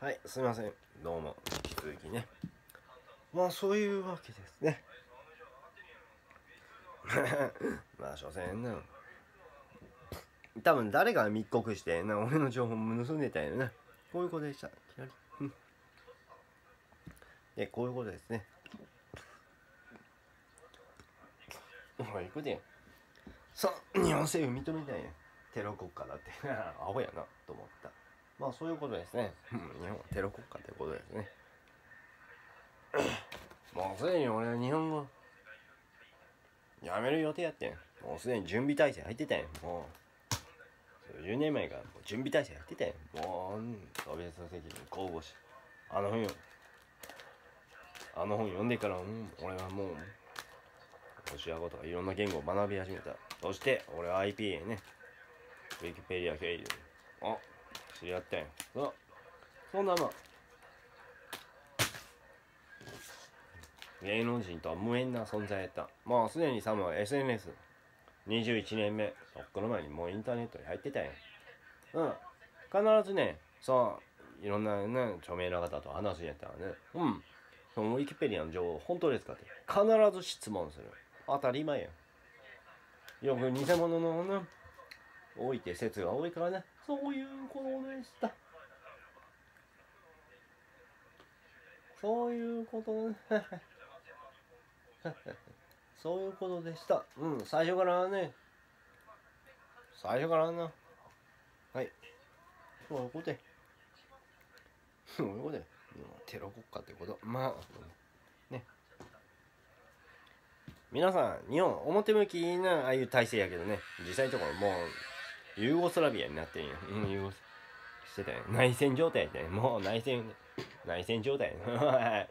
はい、すみません。どうも、引き続きね。まあ、そういうわけですね。まあ、所詮な。多分、誰が密告して、俺の情報も盗んでたよな。こういうことでした。で、こういうことですね。おい、行くでよ。そう、日本政府認めたいね。テロ国家だって。アホやな、と思った。まあそういうことですね。日本はテロ国家ということですね。もうすでに俺は日本語やめる予定やってん。もうすでに準備体制入ってたんや。もう10年前から準備体制入ってたんや。もうソビエトの責任に交互し、あの本読んでから、俺はもうロシア語とかいろんな言語を学び始めた。そして俺は IPA ね、ウィキペディア経由で知り合ったんや。そんなまあ芸能人とは無縁な存在やった。もうすでにサムは SNS21 年目、そっくの前にもうインターネットに入ってたんや。必ずね、そういろんなね著名な方と話すんやったらね、そのウィキペディアの情報本当ですかって必ず質問する。当たり前や。よく偽物のね多いって説が多いからね。そういうことでした。そういうことそういうことでした。最初からね。最初からな。はい。そういうことで。そういうことで。テロ国家ってこと。まあ、ね。皆さん、日本、表向きなああいう体制やけどね。実際のところ、もう、ユーゴスラビアになってんや。ユーゴしてたよ。内戦状態やったよ。もう内戦状態や。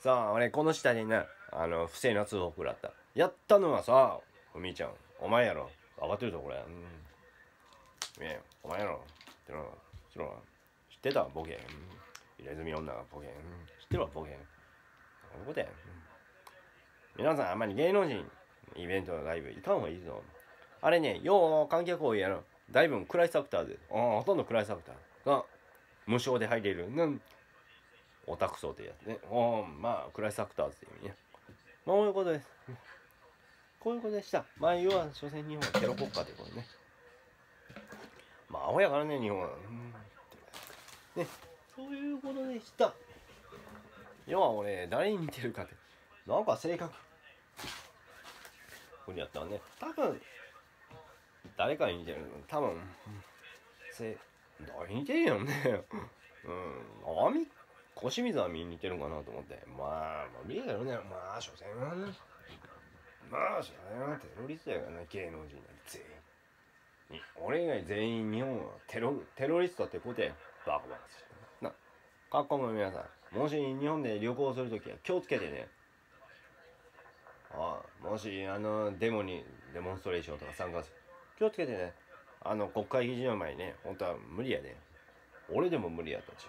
さあ、俺、この下でな、不正な通報食らった。やったのはさ、おみーちゃん、お前やろ。慌てるぞ、これ。お前やろ。っての知ってたボケ。入れ墨女がボケ。知ってるわ、ボケ。そのことや。皆さん、あんまり芸能人、イベントのライブ行かんほうがいいぞ。あれね、よう観客多いやろ。だいぶ暗いサクターで。ほとんど暗いサクター。無償で入れる。オタク層ってやつね。まあ、暗いサクターって意味ね。まあ、こういうことです。こういうことでした。まあ、要は、所詮日本はテロ国家ということね。まあ、アホやからね、日本は。ね、そういうことでした。要は、俺、誰に似てるかって。なんか性格。これやったらね、多分、誰かに似てるの多分、誰に似てるよね。腰水は見に似てるかなと思って。まあ、無理だろうね。まあ、所詮はね。まあ、所詮はテロリストやからね、芸能人なんて全員。俺以外全員日本はテロリストってことや。バカバカしてる。な、各国の皆さん、もし日本で旅行するときは気をつけてね。もし、デモンストレーションとか参加する。気をつけてね。国会議事の前にね、本当は無理やね。俺でも無理やったし。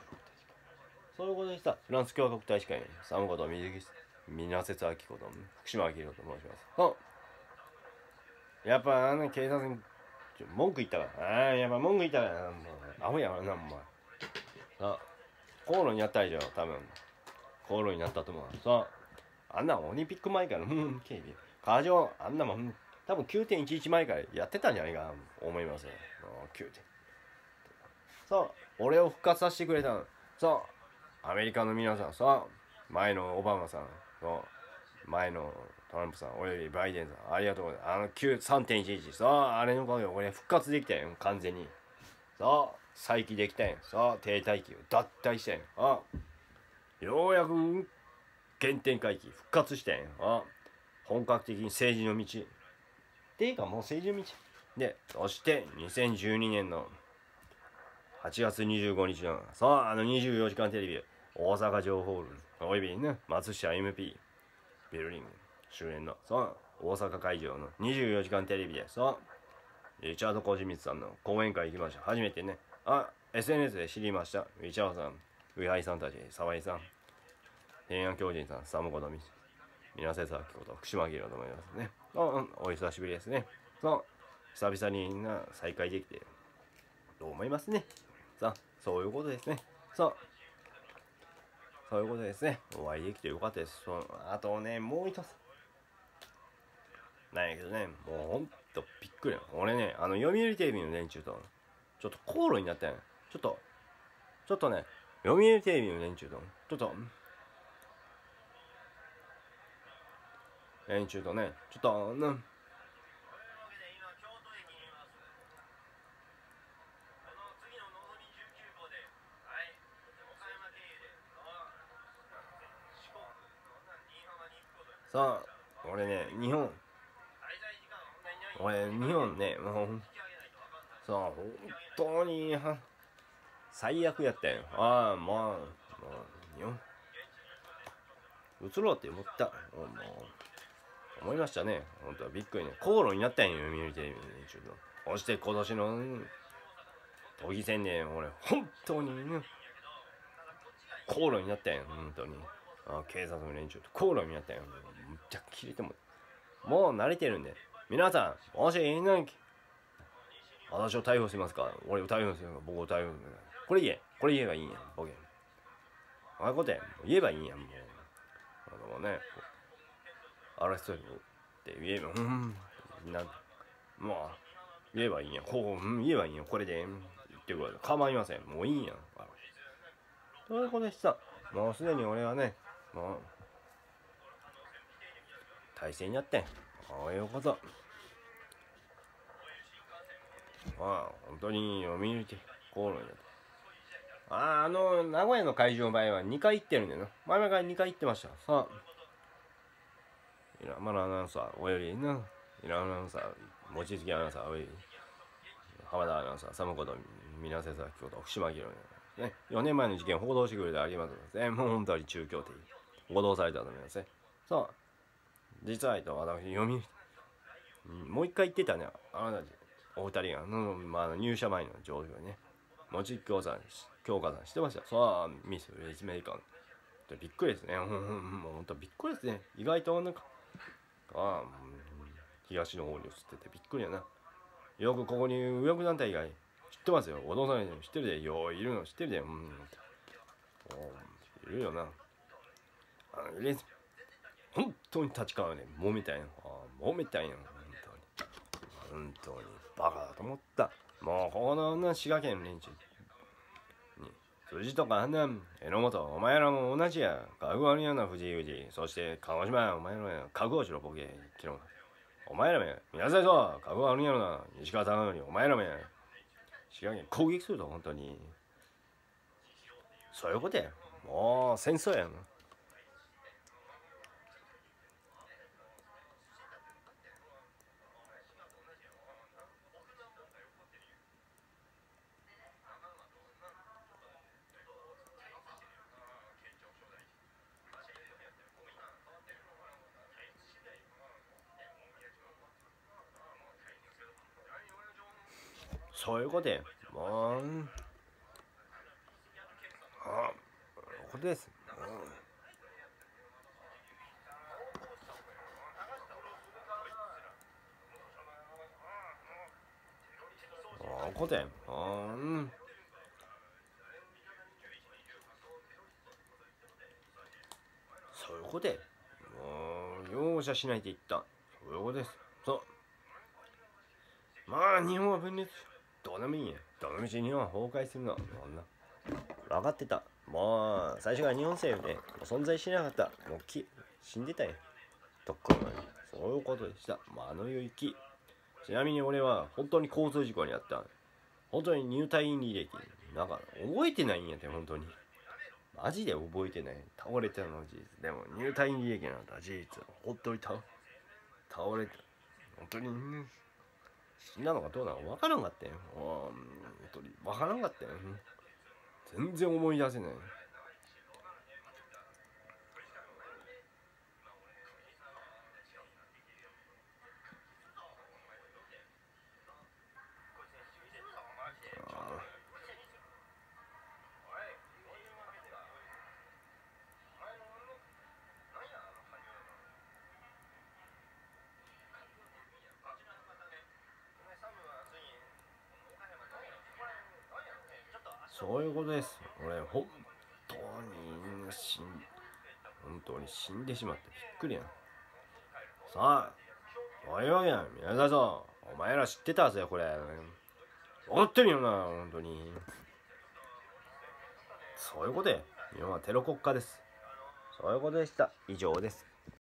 そういうことでした。フランス共和国大使館に、寒こと水瀬明子と、福島明宏と申します。やっぱ、警察に、文句言ったから。やっぱ文句言ったから。アホやからな、お前。口論になった以上、多分。口論になったと思う。あんなオリンピック前から、警備。過剰、あんなもん、多分 9.11 前からやってたんじゃないかな、思いますよ。そう、俺を復活させてくれたの。そう、アメリカの皆さん、そう、前のオバマさん、そう、前のトランプさん、およびバイデンさん、ありがとうございます。3.11、そう、あれのおかげで俺復活できたんよ、完全に。そう、再起できたんよ。そう、停滞期を脱退したんよ。ようやく、原点回帰復活してんよ。本格的に政治の道。っていうかもう政治の道。で、そして2012年の8月25日の、24時間テレビ、大阪城ホール、およびね、松下 MP、ビルリング、主演の、大阪会場の24時間テレビで、リチャード・コジミツさんの講演会行きました。初めてね、SNS で知りました。リチャードさん、ウイハイさんたち、沢井さん。平安狂人さん、サムコのみ、水瀬咲子と福島明宏と思いますね。お久しぶりですね。久々に再会できて、と思いますね。そういうことですね。そう、そういうことですね。お会いできてよかったです。そのあとね、もう一つなんやけどね、もうほんとびっくりな。俺ね、読売テレビの連中とちょっと口論になったやん。ちょっとね、読売テレビの連中とね、さあ、俺ね、日本ね、もうさあ、本当に最悪やったよ。ああ、まあ、日本移ろうって思った、思いましたね。本当はびっくりね。口論になったんよ、見るテレビの連中と。そして今年の都議選で、俺、本当にね、口論になったんよ、本当に。警察の連中と口論になったんよ。むっちゃ切れても、もう慣れてるんで。皆さん、もし私を逮捕しますか、俺を逮捕するのか、僕を逮捕するのか、これ言えばいいんや、ボケ。ああいうことや、言えばいいんや、もう。だからね、嵐とって言えば、まあ、言えばいいんや、こう、言えばいいんや、これで、言ってくれ、構いません、もういいんや。ということでした。もうすでに俺はね、もう、体制になってん。こういうこと。まあ、本当に読売テレビ、口論になった。名古屋の会場の場合は2回行ってるんだよな。前々から2回行ってました。さあ、いらまるアナウンサー、およりな、いらアナウンサー、望月アナウンサー、おより、浜田アナウンサー、寒子と水瀬咲子と福島議論ね。4年前の事件を報道してくれてありがとうございます。もう本当に中京的、報道されたと思いますね。さあ、実は私、もう一回言ってたね、あなたたち。お二人が、入社前の状況にね、もち強化さんしてました。さあ、ミス・レジメーカー。びっくりですね。もうほんとびっくりですね。意外となんか、東の方に移っててびっくりやな。よくここに右翼団体が知ってますよ。お父さん知ってるで、よういるの知ってるで、いるよな。本当に立ち川ね、もめたいな。もめたいな。本当にバカだと思った。もうこの滋賀県連中に辻とか榎本、お前らも同じや。かぐわるような藤井裕二、そして鹿児島、お前らや。覚悟しろボケ、きろ。お前らもや。皆さんそう、かぐわるような石川さんよりお前らもや。滋賀県攻撃すると本当に。そういうことや。もう戦争やん。そういうことや。もう、ことです。ことや。そういうことや。もう、容赦しないって言った。そういうことです。そう。まあ、日本は分裂。どうでもいいや。どうでもいいし、日本は崩壊するの。分かってた。もう、最初から日本政府で、存在しなかった。もう死んでたやん。とっくの前に。そういうことでした。あの世行き。ちなみに俺は、本当に交通事故にあった。本当に入退院履歴。なんか、覚えてないんやて、本当に。マジで覚えてない。倒れたのは事実。でも、入退院履歴なんだ、事実。本当に倒れた。本当に、死んだのかどうなのか分からんかったよ。分からんかったよ。全然思い出せない。そういうことです。俺本当に死んでしまってびっくりやん。さあそういうわけやん。皆さんお前ら知ってたぜ。これ分かってるよな。本当にそういうことや。日本はテロ国家です。そういうことでした。以上です。